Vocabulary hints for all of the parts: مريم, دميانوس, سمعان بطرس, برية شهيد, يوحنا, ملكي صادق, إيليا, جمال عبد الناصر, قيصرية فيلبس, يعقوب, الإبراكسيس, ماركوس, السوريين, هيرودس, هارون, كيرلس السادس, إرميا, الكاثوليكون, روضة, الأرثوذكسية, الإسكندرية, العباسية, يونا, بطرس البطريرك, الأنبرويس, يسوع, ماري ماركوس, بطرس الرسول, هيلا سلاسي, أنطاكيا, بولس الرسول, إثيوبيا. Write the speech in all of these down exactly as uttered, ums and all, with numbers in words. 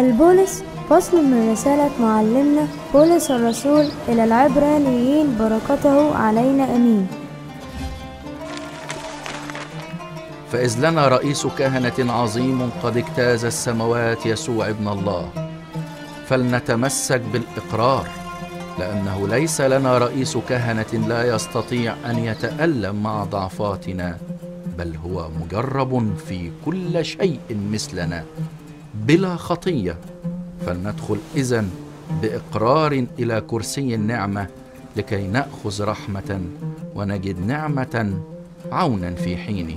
البولس فصل من رسالة معلمنا بولس الرسول إلى العبرانيين بركته علينا أمين. فإذ لنا رئيس كهنة عظيم قد اجتاز السماوات يسوع ابن الله، فلنتمسك بالإقرار، لأنه ليس لنا رئيس كهنة لا يستطيع أن يتألم مع ضعفاتنا، بل هو مجرب في كل شيء مثلنا بلا خطية. فلندخل إذن بإقرار إلى كرسي النعمة لكي نأخذ رحمة ونجد نعمة عونا في حينه،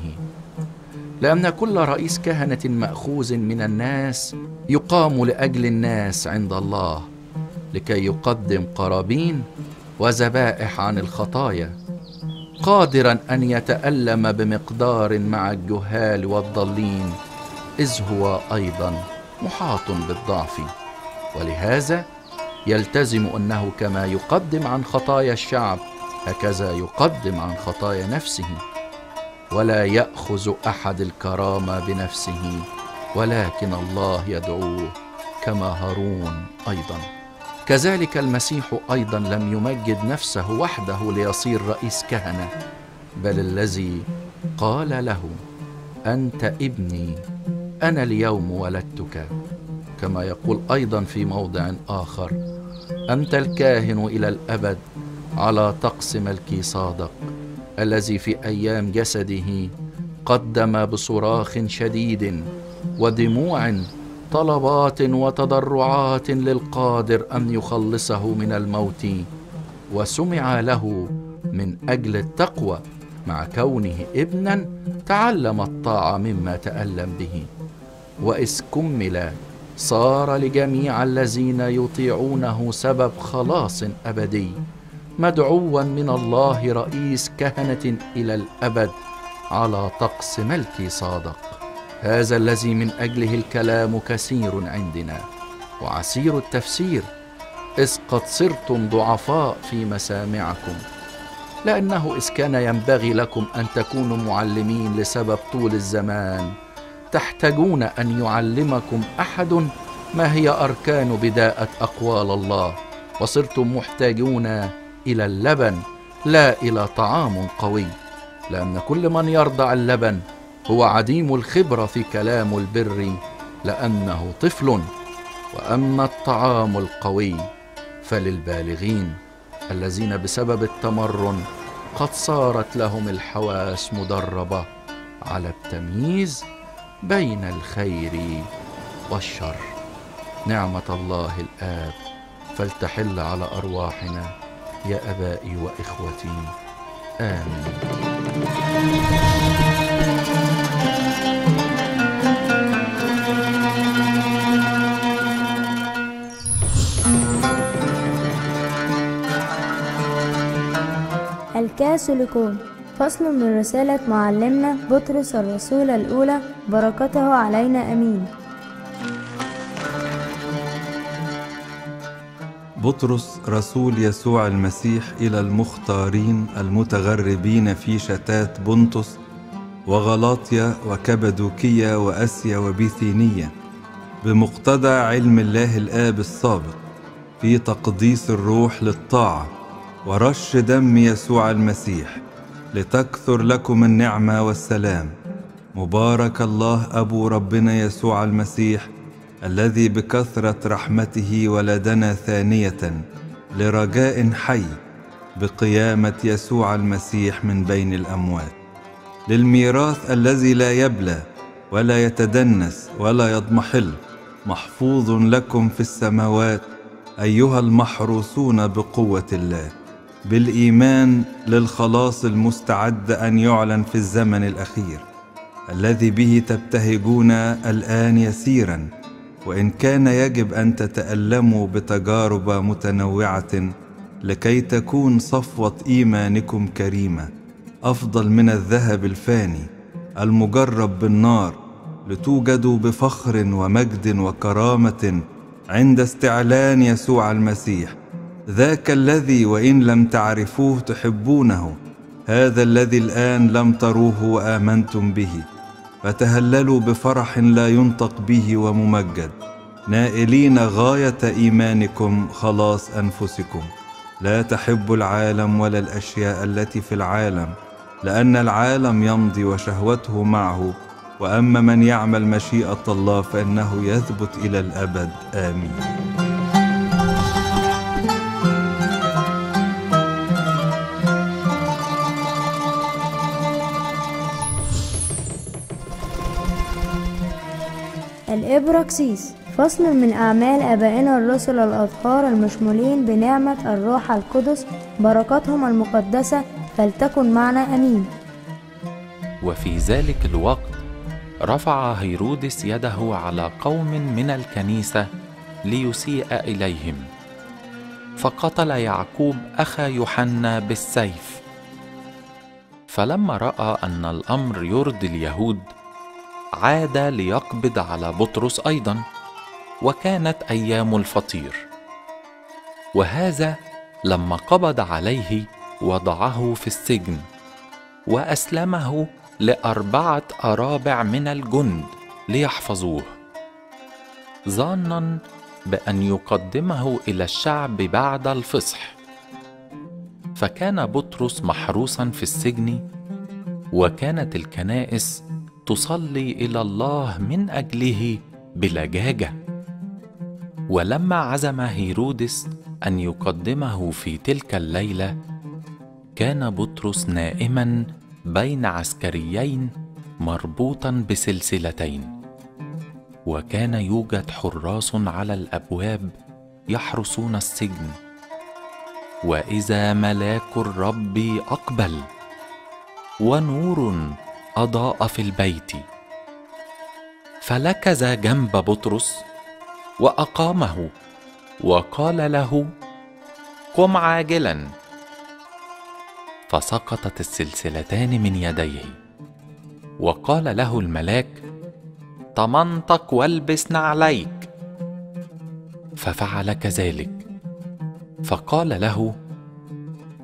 لأن كل رئيس كهنة مأخوذ من الناس يقام لأجل الناس عند الله، لكي يقدم قرابين وذبائح عن الخطايا، قادرا أن يتألم بمقدار مع الجهال والضالين، إذ هو أيضا محاط بالضعف. ولهذا يلتزم أنه كما يقدم عن خطايا الشعب هكذا يقدم عن خطايا نفسه، ولا يأخذ أحد الكرامة بنفسه، ولكن الله يدعوه كما هارون أيضا. كذلك المسيح أيضا لم يمجد نفسه وحده ليصير رئيس كهنة، بل الذي قال له أنت ابني أنا اليوم ولدتك، كما يقول أيضا في موضع آخر أنت الكاهن إلى الأبد على طقس ملكي صادق، الذي في أيام جسده قدم بصراخ شديد ودموع طلبات وتضرعات للقادر أن يخلصه من الموت، وسمع له من أجل التقوى، مع كونه ابنا تعلم الطاعة مما تألم به، وإذ كمل صار لجميع الذين يطيعونه سبب خلاص أبدي، مدعوا من الله رئيس كهنة إلى الأبد على طقس ملكي صادق. هذا الذي من أجله الكلام كثير عندنا وعسير التفسير، إذ قد صرتم ضعفاء في مسامعكم، لأنه إذ كان ينبغي لكم أن تكونوا معلمين لسبب طول الزمان، تحتاجون أن يعلمكم أحد ما هي أركان بداءة أقوال الله، وصرتم محتاجون إلى اللبن لا إلى طعام قوي، لأن كل من يرضع اللبن هو عديم الخبرة في كلام البر، لأنه طفل، وأما الطعام القوي فللبالغين الذين بسبب التمرن قد صارت لهم الحواس مدربة على التمييز بين الخير والشر. نعمة الله الآب فلتحل على أرواحنا يا أبائي وإخوتي، آمين. الكاثوليكون فصل من رسالة معلمنا بطرس الرسول الأولى بركته علينا أمين. بطرس رسول يسوع المسيح إلى المختارين المتغربين في شتات بنطس وغلاطيا وكبدوكية وأسيا وبيثينية، بمقتضى علم الله الآب السابق في تقديس الروح للطاعة ورش دم يسوع المسيح، لتكثر لكم النعمة والسلام. مبارك الله أبو ربنا يسوع المسيح، الذي بكثرة رحمته ولدنا ثانية لرجاء حي بقيامة يسوع المسيح من بين الأموات، للميراث الذي لا يبلى ولا يتدنس ولا يضمحل، محفوظ لكم في السماوات أيها المحروسون بقوة الله بالإيمان، للخلاص المستعد أن يعلن في الزمن الأخير، الذي به تبتهجون الآن يسيرا، وإن كان يجب أن تتألموا بتجارب متنوعة لكي تكون صفوة إيمانكم كريمة، أفضل من الذهب الفاني المجرب بالنار، لتوجدوا بفخر ومجد وكرامة عند استعلان يسوع المسيح، ذاك الذي وإن لم تعرفوه تحبونه، هذا الذي الآن لم تروه وآمنتم به، فتهللوا بفرح لا ينطق به وممجد، نائلين غاية إيمانكم خلاص أنفسكم. لا تحبوا العالم ولا الأشياء التي في العالم، لأن العالم يمضي وشهوته معه، وأما من يعمل مشيئة الله فإنه يثبت إلى الأبد. آمين. الإبراكسيس، فصل من أعمال آبائنا الرسل الأطهار المشمولين بنعمة الروح القدس بركاتهم المقدسة فلتكن معنا، أمين. وفي ذلك الوقت رفع هيرودس يده على قوم من الكنيسة ليسيء إليهم، فقتل يعقوب أخا يوحنا بالسيف. فلما رأى أن الأمر يرضي اليهود عاد ليقبض على بطرس أيضا، وكانت أيام الفطير. وهذا لما قبض عليه وضعه في السجن وأسلمه لأربعة أرابع من الجند ليحفظوه، ظانا بأن يقدمه إلى الشعب بعد الفصح. فكان بطرس محروسا في السجن، وكانت الكنائس تصلي إلى الله من أجله بلجاجة. ولما عزم هيرودس أن يقدمه في تلك الليلة، كان بطرس نائما بين عسكريين مربوطا بسلسلتين، وكان يوجد حراس على الأبواب يحرسون السجن. وإذا ملاك الرب أقبل، ونور أضاء في البيت، فلكز جنب بطرس وأقامه وقال له: قم عاجلا. فسقطت السلسلتان من يديه، وقال له الملاك: طمنتك والبس نعليك. ففعل كذلك، فقال له: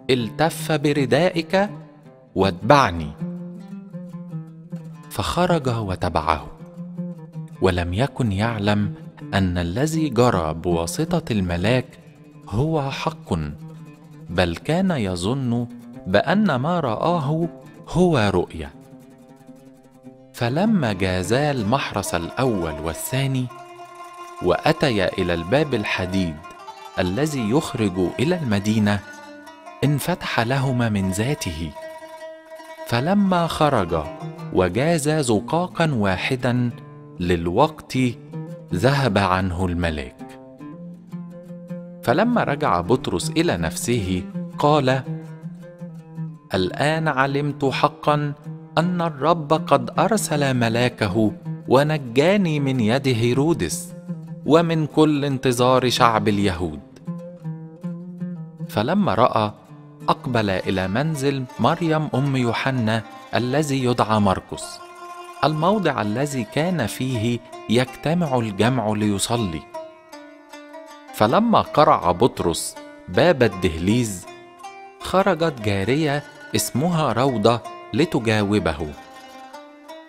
التف بردائك واتبعني. فخرج وتبعه، ولم يكن يعلم أن الذي جرى بواسطة الملاك هو حق، بل كان يظن بأن ما رآه هو رؤية. فلما جازا المحرس الأول والثاني، وأتيا إلى الباب الحديد الذي يخرج إلى المدينة، انفتح لهما من ذاته. فلما خرج وجاز زقاقا واحدا للوقت، ذهب عنه الملاك. فلما رجع بطرس إلى نفسه قال: الآن علمت حقا أن الرب قد أرسل ملاكه ونجاني من يد هيرودس ومن كل انتظار شعب اليهود. فلما رأى أقبل إلى منزل مريم أم يوحنا الذي يدعى ماركوس، الموضع الذي كان فيه يجتمع الجمع ليصلي. فلما قرع بطرس باب الدهليز، خرجت جارية اسمها روضة لتجاوبه.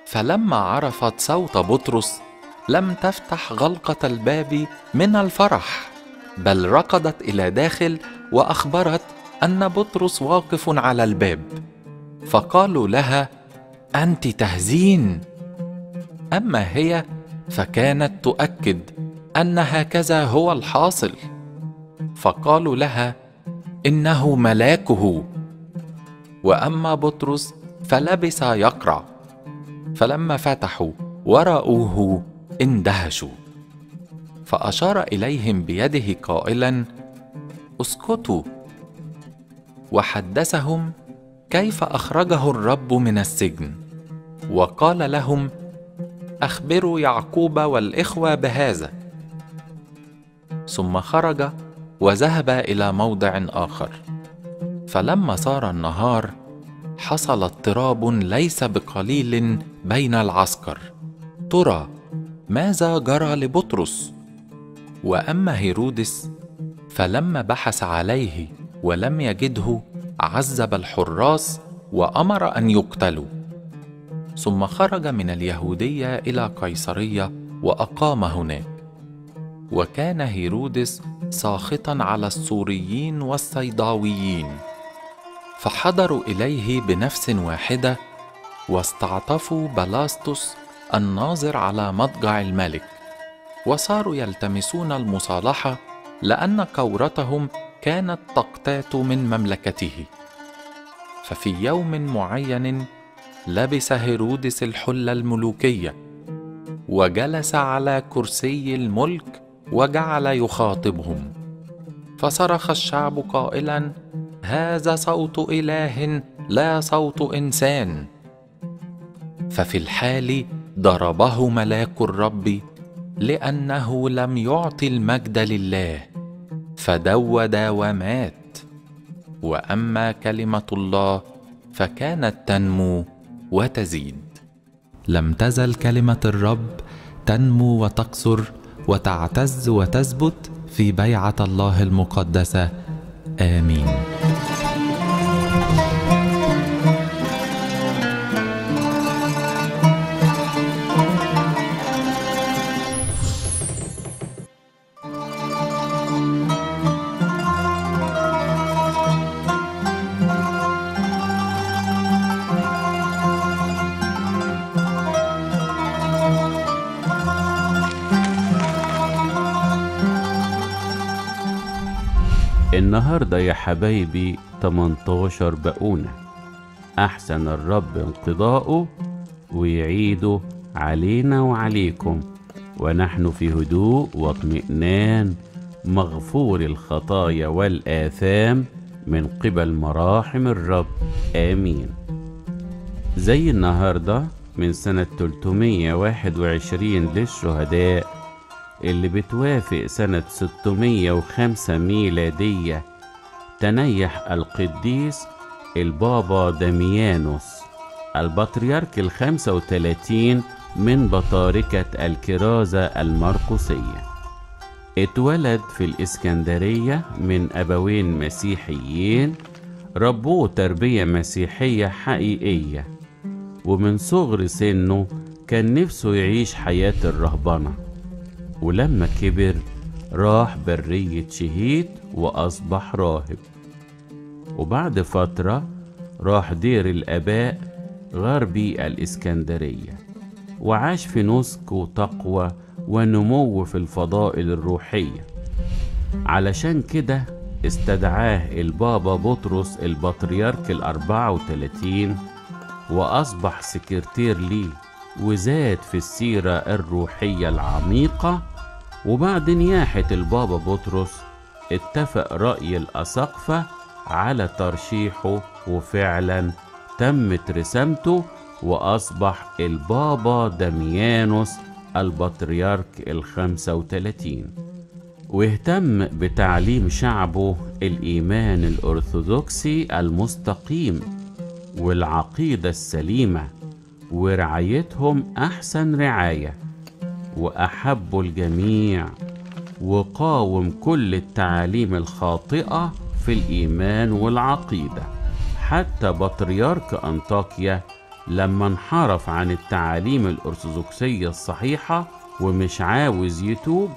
فلما عرفت صوت بطرس لم تفتح غلقة الباب من الفرح، بل ركضت إلى داخل وأخبرت أن بطرس واقف على الباب. فقالوا لها: أنت تهزين. أما هي فكانت تؤكد أن هكذا هو الحاصل. فقالوا لها: إنه ملاكه. وأما بطرس فلبس يقرع، فلما فتحوا ورأوه اندهشوا. فأشار إليهم بيده قائلا: اسكتوا. وحدثهم كيف أخرجه الرب من السجن، وقال لهم: أخبروا يعقوب والإخوة بهذا. ثم خرج وذهب إلى موضع آخر. فلما صار النهار حصل اضطراب ليس بقليل بين العسكر، ترى ماذا جرى لبطرس. وأما هيرودس فلما بحث عليه ولم يجده، عذب الحراس وأمر أن يقتلوا. ثم خرج من اليهودية إلى قيصرية وأقام هناك. وكان هيرودس ساخطاً على السوريين والصيداويين، فحضروا إليه بنفس واحدة واستعطفوا بلاستوس الناظر على مضجع الملك، وصاروا يلتمسون المصالحة لأن كورتهم كانت تقتات من مملكته. ففي يوم معين لبس هيرودس الحلة الملوكية وجلس على كرسي الملك وجعل يخاطبهم، فصرخ الشعب قائلا: هذا صوت إله لا صوت إنسان. ففي الحال ضربه ملاك الرب لأنه لم يعطي المجد لله، فدود ومات. وأما كلمة الله فكانت تنمو وتزيد. لم تزل كلمة الرب تنمو وتقصر وتعتز وتثبت في بيعة الله المقدسة. آمين. النهاردة يا حبايبي تمنتاشر بقونة، أحسن الرب انقضاؤه ويعيده علينا وعليكم ونحن في هدوء واطمئنان مغفور الخطايا والآثام من قبل مراحم الرب. آمين. زي النهاردة من سنة ثلاثمية وواحد وعشرين للشهداء اللي بتوافق سنة ستمية وخمسة ميلادية، تنيح القديس البابا دميانوس البطريرك الخمسة وتلاتين من بطاركة الكرازة المرقسية. اتولد في الإسكندرية من أبوين مسيحيين، ربوه تربية مسيحية حقيقية، ومن صغر سنه كان نفسه يعيش حياة الرهبنة، ولما كبر راح برية شهيد وأصبح راهب، وبعد فترة راح دير الآباء غربي الإسكندرية، وعاش في نسك وتقوى ونمو في الفضائل الروحية. علشان كده استدعاه البابا بطرس البطريرك الأربعة وتلاتين وأصبح سكرتير ليه، وزاد في السيرة الروحية العميقة. وبعد نياحة البابا بطرس اتفق رأي الأساقفة على ترشيحه، وفعلا تمت رسامته وأصبح البابا دميانوس البطريرك الخمسة وتلاتين. واهتم بتعليم شعبه الإيمان الأرثوذكسي المستقيم والعقيدة السليمة، ورعايتهم أحسن رعاية، وأحبوا الجميع، وقاوم كل التعاليم الخاطئة في الإيمان والعقيدة. حتى بطريرك أنطاكيا لما انحرف عن التعاليم الأرثوذكسية الصحيحة ومش عاوز يتوب،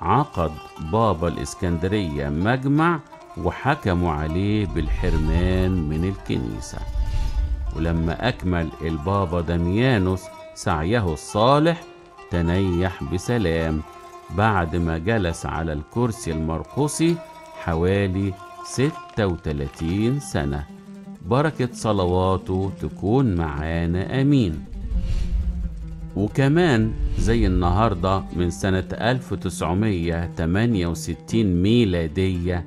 عقد بابا الإسكندرية مجمع وحكموا عليه بالحرمان من الكنيسة. ولما أكمل البابا دميانوس سعيه الصالح تنيح بسلام بعد ما جلس على الكرسي المرقسي حوالي ستة وتلاتين سنة. بركة صلواته تكون معانا، أمين. وكمان زي النهاردة من سنة ألف وتسعمية وتمانية وستين ميلادية،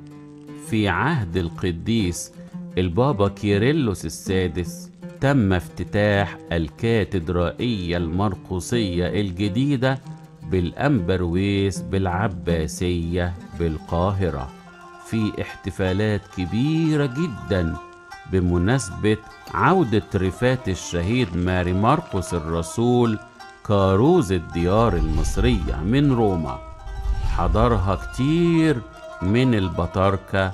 في عهد القديس البابا كيرلس السادس تم افتتاح الكاتدرائية المرقسية الجديدة بالأنبرويس بالعباسية بالقاهرة، في احتفالات كبيرة جدا بمناسبة عودة رفات الشهيد ماري ماركوس الرسول كاروز الديار المصرية من روما. حضرها كتير من البطاركة،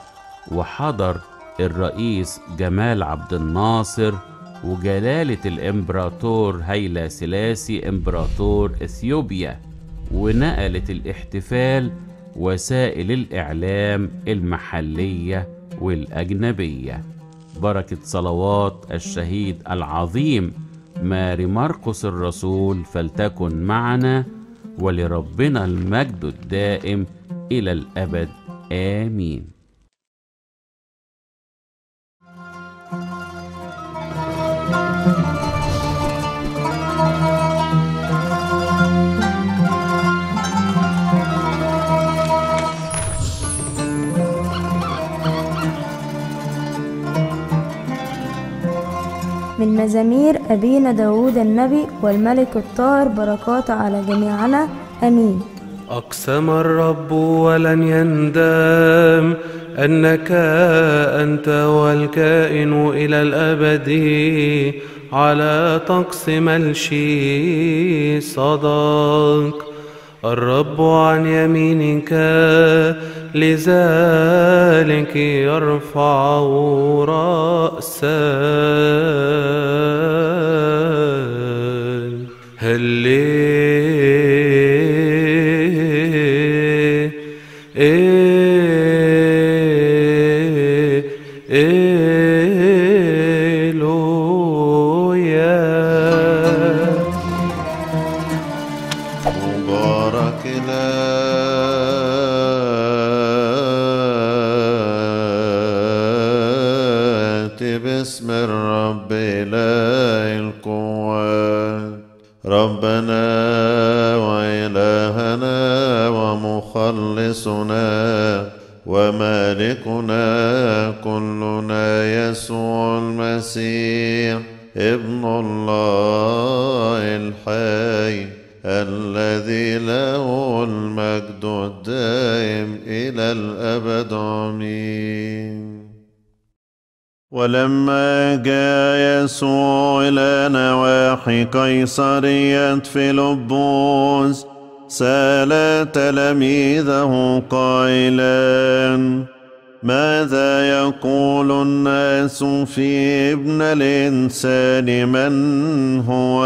وحضر الرئيس جمال عبد الناصر وجلالة الإمبراطور هيلا سلاسي إمبراطور إثيوبيا، ونقلت الاحتفال وسائل الإعلام المحلية والأجنبية. بركة صلوات الشهيد العظيم ماري ماركوس الرسول فلتكن معنا، ولربنا المجد الدائم إلى الأبد، آمين. من مزامير أبينا داوود النبي والملك الطاهر بركات على جميعنا، آمين. أقسم الرب ولن يندم أنك أنت والكائن إلى الأبد على طقس ملكي صادق. الرب عن يمينك لذلك يرفع رأسا. هللي باسم الرب إله القوات، ربنا وإلهنا ومخلصنا ومالكنا كلنا يسوع المسيح ابن الله الحي، الذي له المجد الدائم إلى الأبد، آمين. ولما جاء يسوع إلى نواحي قيصرية فيلبس، سأل تلاميذه قائلا: ماذا يقول الناس في ابن الإنسان من هو؟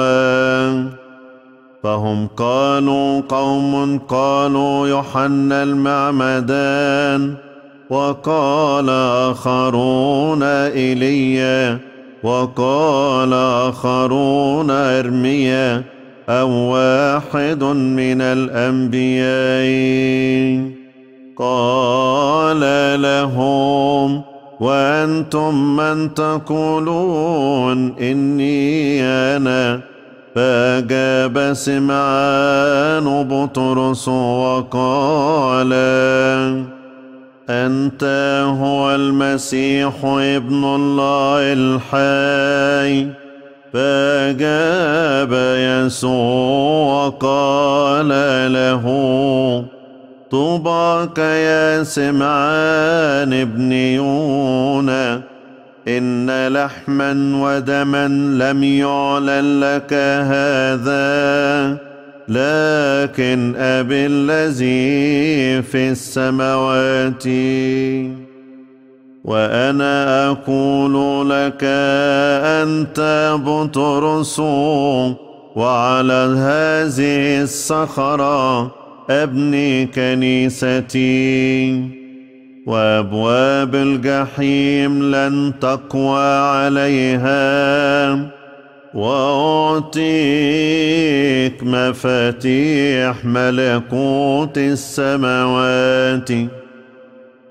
فهم قالوا قوم قالوا يوحنا المعمدان، وقال آخرون إيليا، وقال آخرون إرميا، أو واحد من الأنبياء. قال لهم: وأنتم من تقولون إني أنا؟ فأجاب سمعان بطرس وقال: أنت هو المسيح ابن الله الحي. فأجاب يسوع وقال له: طوباك يا سمعان ابن يونا، إن لحما ودما لم يعلن لك هذا، لكن أبي الذي في السماوات. وأنا أقول لك أنت بطرس، وعلى هذه الصخرة أبني كنيستي، وأبواب الجحيم لن تقوى عليها، وأعطيك مفاتيح ملكوت السماوات،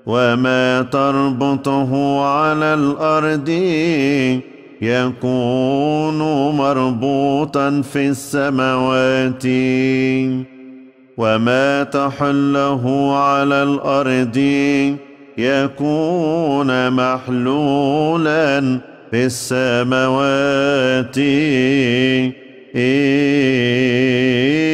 وما تربطه على الأرض يكون مربوطا في السماوات، وما تحله على الأرض يكون محلولا في السماوات. إيه